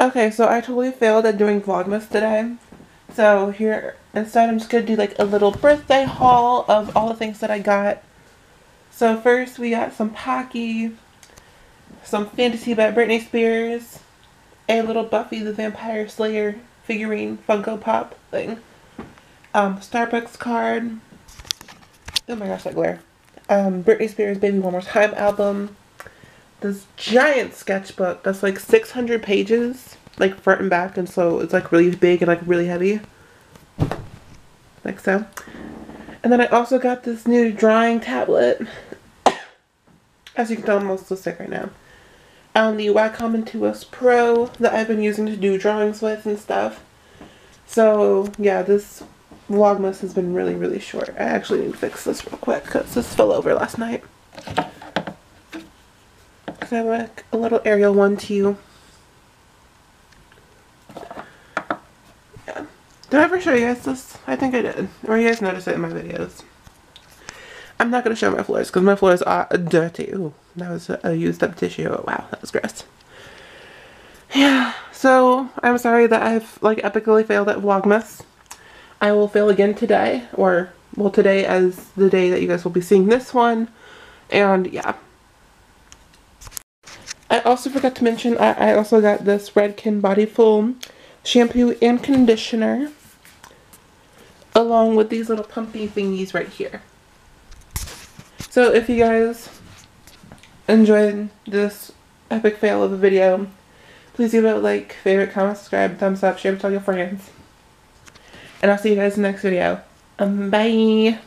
Okay, so I totally failed at doing Vlogmas today. So here, instead I'm just going to do like a little birthday haul of all the things that I got. So first we got some Pocky, some Fantasy by Britney Spears, a little Buffy the Vampire Slayer figurine Funko Pop thing, Starbucks card, oh my gosh that glare, Britney Spears Baby One More Time album, this giant sketchbook that's like 600 pages, like front and back, and so it's like really big and like really heavy, like so. And then I also got this new drawing tablet, as you can tell I'm almost so sick right now, the Wacom Intuos Pro that I've been using to do drawings with and stuff. So yeah, this Vlogmas has been really, really short. I actually need to fix this real quick because this fell over last night. I like a little aerial one to you. Yeah. Did I ever show you guys this? I think I did. Or you guys noticed it in my videos. I'm not going to show my floors because my floors are dirty. Ooh, that was a used up tissue. Oh, wow, that was gross. Yeah, so I'm sorry that I've like epically failed at Vlogmas. I will fail again today, or well, today as the day that you guys will be seeing this one. And yeah. I also forgot to mention, I also got this Redken body foam shampoo and conditioner, along with these little pumpy thingies right here. So if you guys enjoyed this epic fail of a video, please give it a like, favorite, comment, subscribe, thumbs up, share it with all your friends. And I'll see you guys in the next video. Bye!